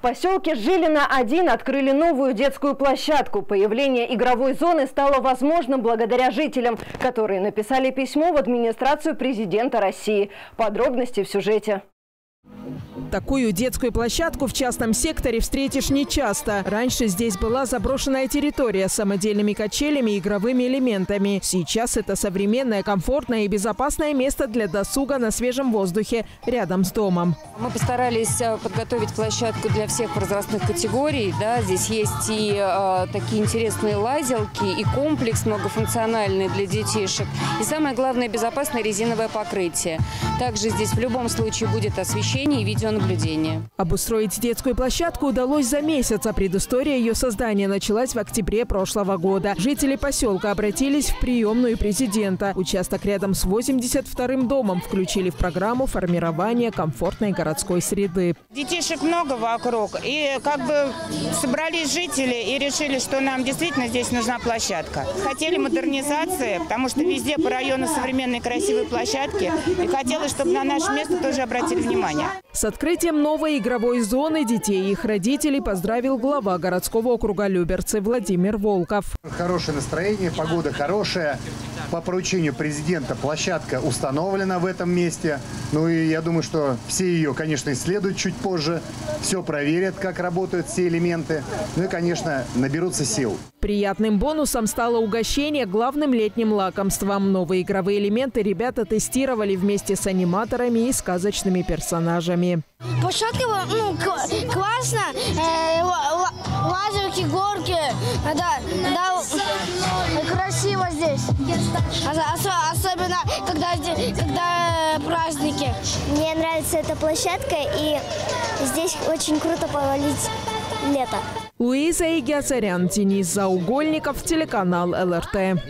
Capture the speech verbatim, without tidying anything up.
В поселке Жилино один открыли новую детскую площадку. Появление игровой зоны стало возможным благодаря жителям, которые написали письмо в администрацию президента России. Подробности в сюжете. Такую детскую площадку в частном секторе встретишь нечасто. Раньше здесь была заброшенная территория с самодельными качелями и игровыми элементами. Сейчас это современное, комфортное и безопасное место для досуга на свежем воздухе рядом с домом. Мы постарались подготовить площадку для всех возрастных категорий. Да, здесь есть и э, такие интересные лазилки, и комплекс многофункциональный для детишек. И самое главное – безопасное резиновое покрытие. Также здесь в любом случае будет освещение и видеонаблюдение. Обустроить детскую площадку удалось за месяц, а предыстория ее создания началась в октябре прошлого года. Жители поселка обратились в приемную президента. Участок рядом с восемьдесят вторым домом включили в программу формирования комфортной городской среды. Детишек много вокруг, и как бы собрались жители и решили, что нам действительно здесь нужна площадка. Хотели модернизации, потому что везде по району современные красивые площадки, и хотелось, чтобы на наше место тоже обратили внимание. С открытием новой игровой зоны детей и их родителей поздравил глава городского округа Люберцы Владимир Волков. Хорошее настроение, погода хорошая. По поручению президента площадка установлена в этом месте. Ну и я думаю, что все ее, конечно, исследуют чуть позже. Все проверят, как работают все элементы. Ну и, конечно, наберутся сил. Приятным бонусом стало угощение главным летним лакомством. Новые игровые элементы ребята тестировали вместе с аниматорами и сказочными персонажами. Площадка, ну, классно. Э, лазерки, горки. Да, да, красиво здесь. Особенно, когда, когда праздники. Мне нравится эта площадка, и здесь очень круто провалить лето. Луиза Егиазарян, Денис Заугольников, телеканал ЛРТ.